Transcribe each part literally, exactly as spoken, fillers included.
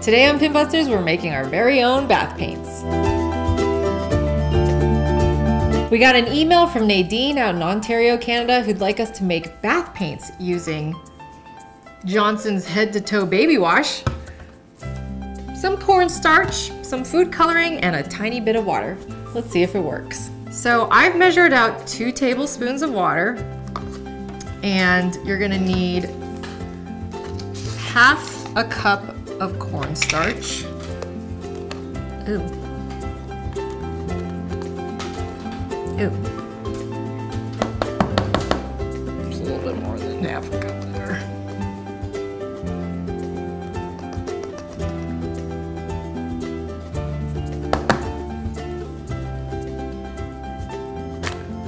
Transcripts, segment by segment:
Today on Pinbusters, we're making our very own bath paints. We got an email from Nadine out in Ontario, Canada, who'd like us to make bath paints using Johnson's head-to-toe baby wash, some cornstarch, some food coloring, and a tiny bit of water. Let's see if it works. So I've measured out two tablespoons of water, and you're gonna need half a cup of cornstarch. Ooh. Ooh. There's a little bit more than half a cup there.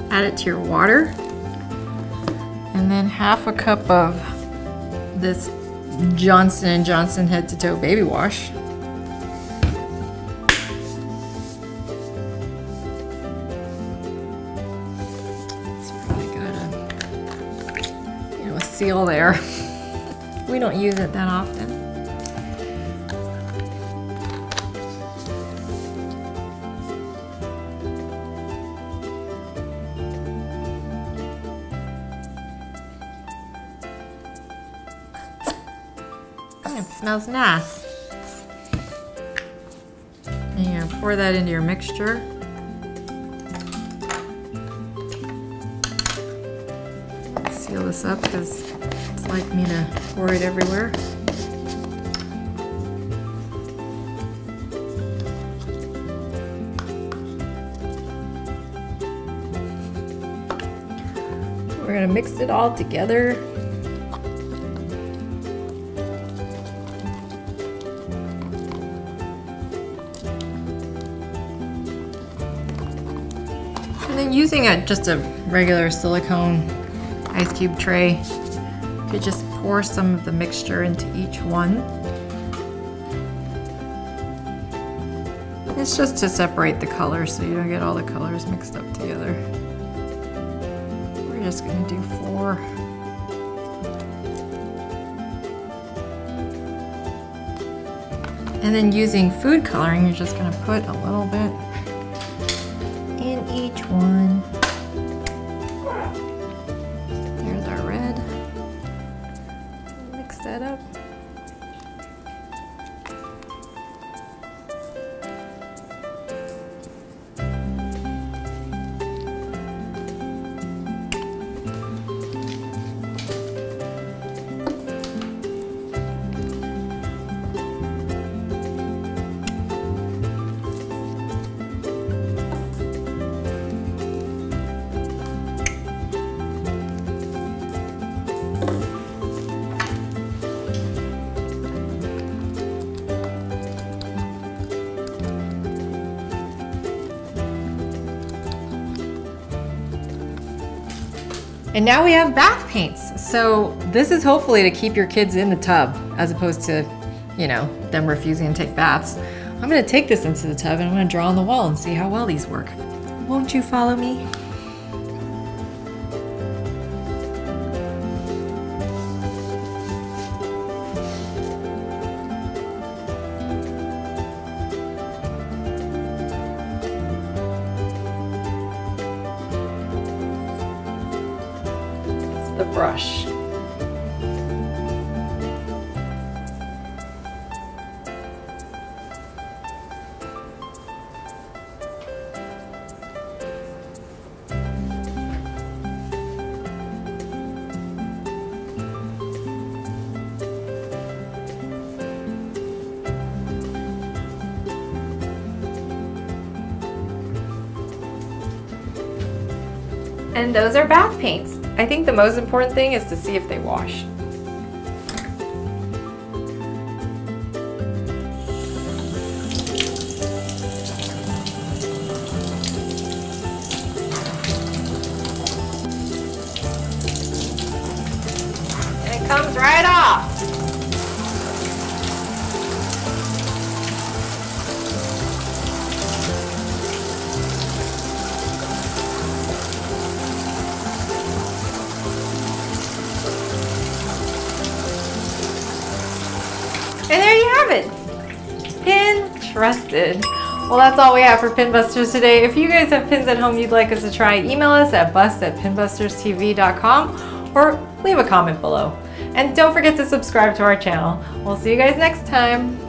Add it to your water. And then half a cup of this Johnson and Johnson head-to-toe baby wash. It's probably got a, you know, a seal there. We don't use it that often. It smells nice. And you're gonna pour that into your mixture. Seal this up because it's like me to pour it everywhere. We're gonna mix it all together. And using a, just a regular silicone ice cube tray, you could just pour some of the mixture into each one. It's just to separate the colors so you don't get all the colors mixed up together. We're just going to do four. And then using food coloring, you're just going to put a little bit in each one. Here's our red. Mix that up. And now we have bath paints. So this is hopefully to keep your kids in the tub as opposed to, you know, them refusing to take baths. I'm gonna take this into the tub and I'm gonna draw on the wall and see how well these work. Won't you follow me? The brush. And those are bath paints. I think the most important thing is to see if they wash. And it comes right off. And there you have it! trusted. Well, that's all we have for Pinbusters today. If you guys have pins at home you'd like us to try, email us at bust at pinbusters t v dot com or leave a comment below. And don't forget to subscribe to our channel. We'll see you guys next time.